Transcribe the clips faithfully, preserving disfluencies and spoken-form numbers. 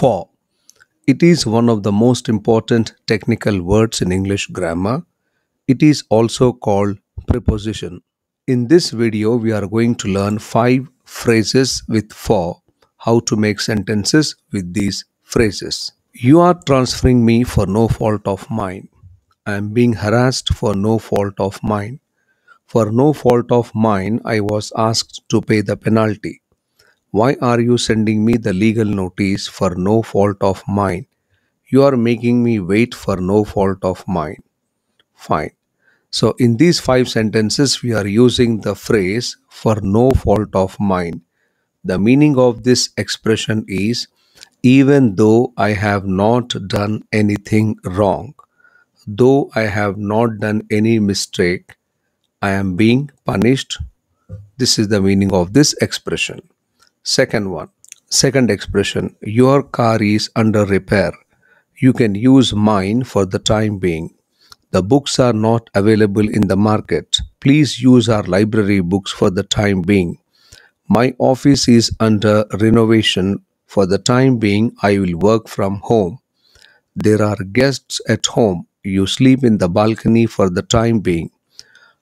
For. It is one of the most important technical words in English grammar. It is also called preposition. In this video, we are going to learn five phrases with for, how to make sentences with these phrases. You are transferring me for no fault of mine. I am being harassed for no fault of mine. For no fault of mine, I was asked to pay the penalty. Why are you sending me the legal notice for no fault of mine? You are making me wait for no fault of mine. Fine. So in these five sentences, we are using the phrase for no fault of mine. The meaning of this expression is, even though I have not done anything wrong, though I have not done any mistake, I am being punished. This is the meaning of this expression. Second one, second expression, your car is under repair. You can use mine for the time being. The books are not available in the market. Please use our library books for the time being. My office is under renovation. For the time being, I will work from home. There are guests at home. You sleep in the balcony for the time being.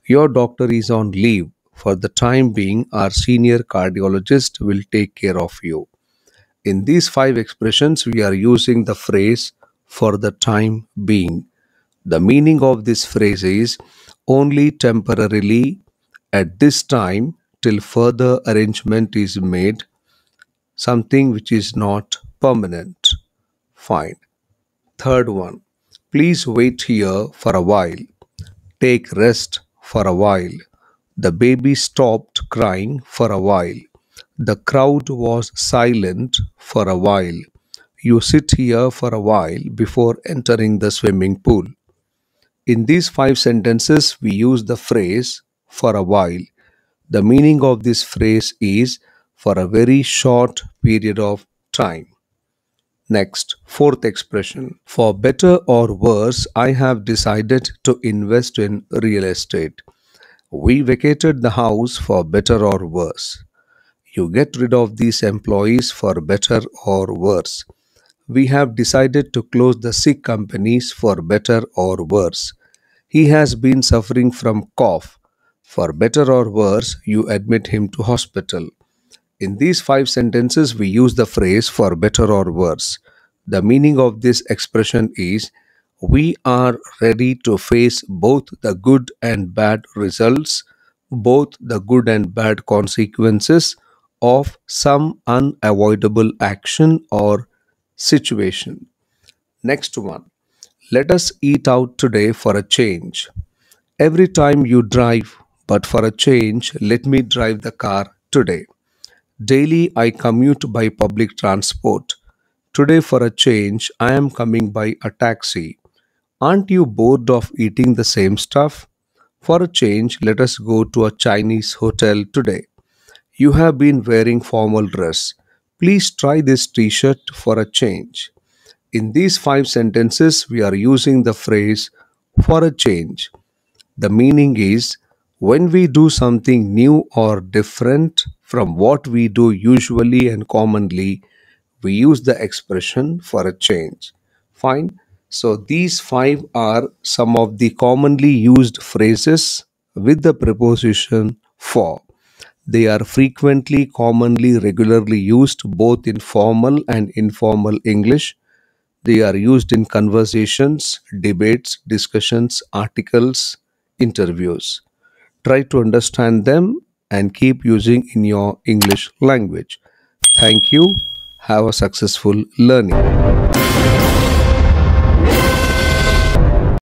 Your doctor is on leave. For the time being, our senior cardiologist will take care of you. In these five expressions, we are using the phrase for the time being. The meaning of this phrase is only temporarily, at this time, till further arrangement is made, something which is not permanent. Fine. Third one, please wait here for a while. Take rest for a while. The baby stopped crying for a while. The crowd was silent for a while. You sit here for a while before entering the swimming pool. In these five sentences, we use the phrase for a while. The meaning of this phrase is for a very short period of time. Next, fourth expression. For better or worse, I have decided to invest in real estate. We vacated the house for better or worse. You get rid of these employees for better or worse. We have decided to close the sick companies for better or worse. He has been suffering from cough. For better or worse, you admit him to hospital. In these five sentences, we use the phrase for better or worse. The meaning of this expression is, we are ready to face both the good and bad results, both the good and bad consequences of some unavoidable action or situation. Next one, let us eat out today for a change. Every time you drive, but for a change, let me drive the car today. Daily, I commute by public transport. Today, for a change, I am coming by a taxi. Aren't you bored of eating the same stuff? For a change, let us go to a Chinese hotel today. You have been wearing formal dress. Please try this t-shirt for a change. In these five sentences, we are using the phrase for a change. The meaning is, when we do something new or different from what we do usually and commonly, we use the expression for a change. Fine. So these five are some of the commonly used phrases with the preposition for. They are frequently, commonly, regularly used both in formal and informal English. They are used in conversations, debates, discussions, articles, interviews. Try to understand them and keep using in your English language. Thank you. Have a successful learning.